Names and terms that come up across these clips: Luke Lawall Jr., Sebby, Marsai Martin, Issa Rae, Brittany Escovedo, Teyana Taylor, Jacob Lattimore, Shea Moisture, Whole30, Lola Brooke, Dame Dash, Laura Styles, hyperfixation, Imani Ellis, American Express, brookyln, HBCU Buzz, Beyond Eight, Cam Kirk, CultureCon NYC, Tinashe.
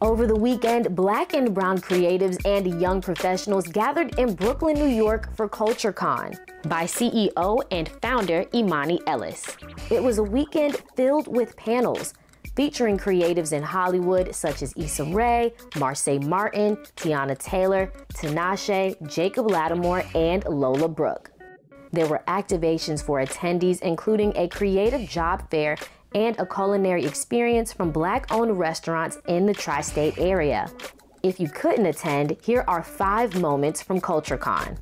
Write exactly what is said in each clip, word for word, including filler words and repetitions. Over the weekend, Black and brown creatives and young professionals gathered in Brooklyn, New York for CultureCon by C E O and founder Imani Ellis. It was a weekend filled with panels featuring creatives in Hollywood such as Issa Rae, Marsai Martin, Teyana Taylor, Tinashe, Jacob Lattimore, and Lola Brooke. There were activations for attendees, including a creative job fair and a culinary experience from Black-owned restaurants in the tri-state area. If you couldn't attend, here are five moments from CultureCon.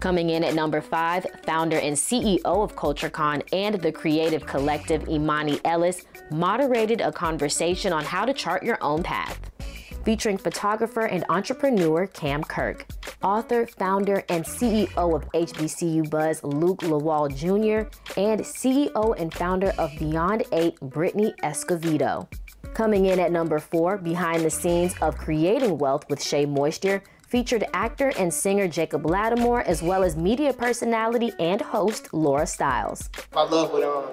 Coming in at number five, founder and C E O of CultureCon and the creative collective Imani Ellis moderated a conversation on how to chart your own path, featuring photographer and entrepreneur Cam Kirk, author, founder, and C E O of H B C U Buzz, Luke Lawall Junior, and C E O and founder of Beyond Eight, Brittany Escovedo. Coming in at number four, behind the scenes of Creating Wealth with Shea Moisture, featured actor and singer Jacob Lattimore, as well as media personality and host Laura Styles. I love what, um,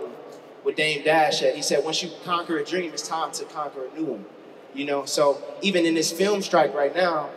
what Dame Dash said. He said, once you conquer a dream, it's time to conquer a new one. You know, so even in this film strike right now,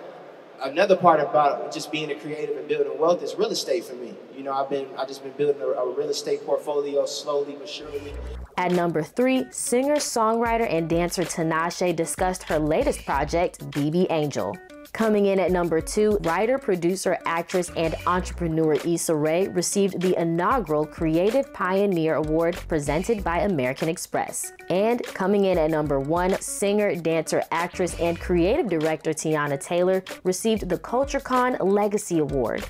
another part about just being a creative and building wealth is real estate for me. You know, I've been, I've just been building a, a real estate portfolio slowly but surely. At number three, singer, songwriter, and dancer Tinashe discussed her latest project, B B Angel. Coming in at number two, writer, producer, actress, and entrepreneur Issa Rae received the inaugural Creative Pioneer Award presented by American Express. And coming in at number one, singer, dancer, actress, and creative director Teyana Taylor received the CultureCon Legacy Award,